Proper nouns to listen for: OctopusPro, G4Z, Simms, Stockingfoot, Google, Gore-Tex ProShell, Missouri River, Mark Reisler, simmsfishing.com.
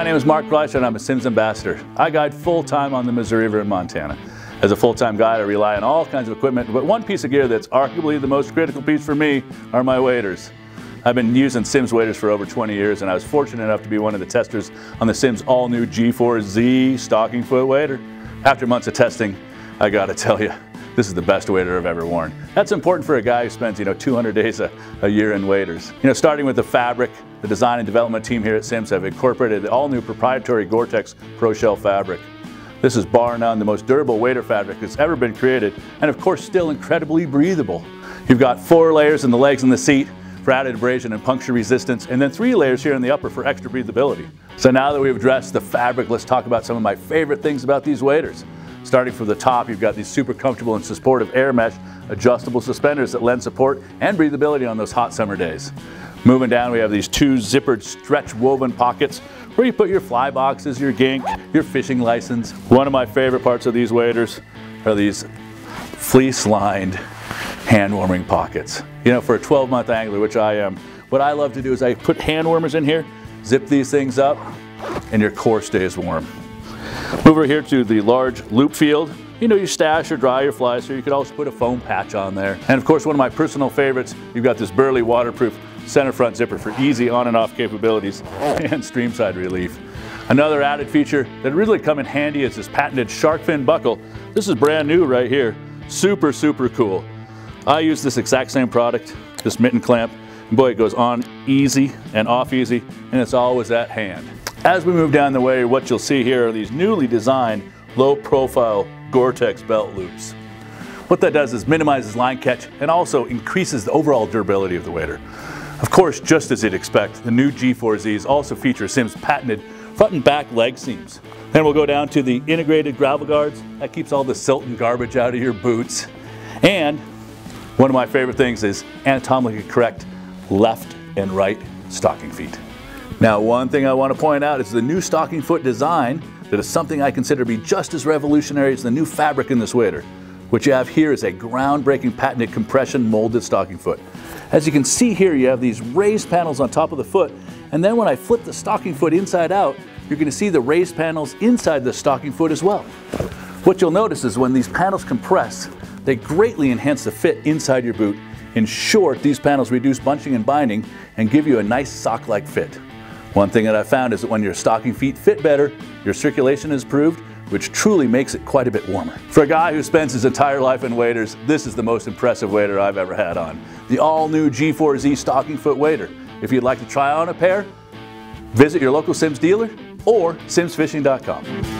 My name is Mark Reisler and I'm a Simms ambassador. I guide full-time on the Missouri River in Montana. As a full-time guide, I rely on all kinds of equipment, but one piece of gear that's arguably the most critical piece for me are my waders. I've been using Simms waders for over 20 years and I was fortunate enough to be one of the testers on the Simms all-new G4Z stocking foot wader. After months of testing, I gotta tell you, this is the best wader I've ever worn. That's important for a guy who spends, 200 days a year in waders. Starting with the fabric, the design and development team here at Simms have incorporated the all-new proprietary Gore-Tex ProShell fabric. This is bar none the most durable wader fabric that's ever been created, and of course still incredibly breathable. You've got 4 layers in the legs and the seat for added abrasion and puncture resistance, and then 3 layers here in the upper for extra breathability. So now that we've addressed the fabric, let's talk about some of my favorite things about these waders. Starting from the top, you've got these super comfortable and supportive air mesh adjustable suspenders that lend support and breathability on those hot summer days. Moving down, we have these 2 zippered stretch woven pockets where you put your fly boxes, your gink, your fishing license. One of my favorite parts of these waders are these fleece-lined hand warming pockets. For a 12-month angler, which I am, what I love to do is I put hand warmers in here, zip these things up, and your core stays warm. Move over here to the large loop field. You stash or dry your flies, so you could also put a foam patch on there. And of course, one of my personal favorites, you've got this burly waterproof center front zipper for easy on and off capabilities and streamside relief. Another added feature that really come in handy is this patented shark fin buckle. This is brand new right here. Super, super cool. I use this exact same product, this mitten clamp. Boy, it goes on easy and off easy, and it's always at hand. As we move down the way, what you'll see here are these newly designed low-profile Gore-Tex belt loops. What that does is minimizes line catch and also increases the overall durability of the wader. Of course, just as you'd expect, the new G4Zs also feature Simms' patented front and back leg seams. Then we'll go down to the integrated gravel guards. That keeps all the silt and garbage out of your boots. And one of my favorite things is anatomically correct left and right stocking feet. Now, one thing I want to point out is the new stocking foot design that is something I consider to be just as revolutionary as the new fabric in this wader. What you have here is a groundbreaking patented compression molded stocking foot. As you can see here, you have these raised panels on top of the foot, and then when I flip the stocking foot inside out, you're going to see the raised panels inside the stocking foot as well. What you'll notice is when these panels compress, they greatly enhance the fit inside your boot. In short, these panels reduce bunching and binding and give you a nice sock-like fit. One thing that I found is that when your stocking feet fit better, your circulation is improved, which truly makes it quite a bit warmer. For a guy who spends his entire life in waders, this is the most impressive wader I've ever had on. The all-new G4Z stocking foot wader. If you'd like to try on a pair, visit your local Simms dealer or simmsfishing.com.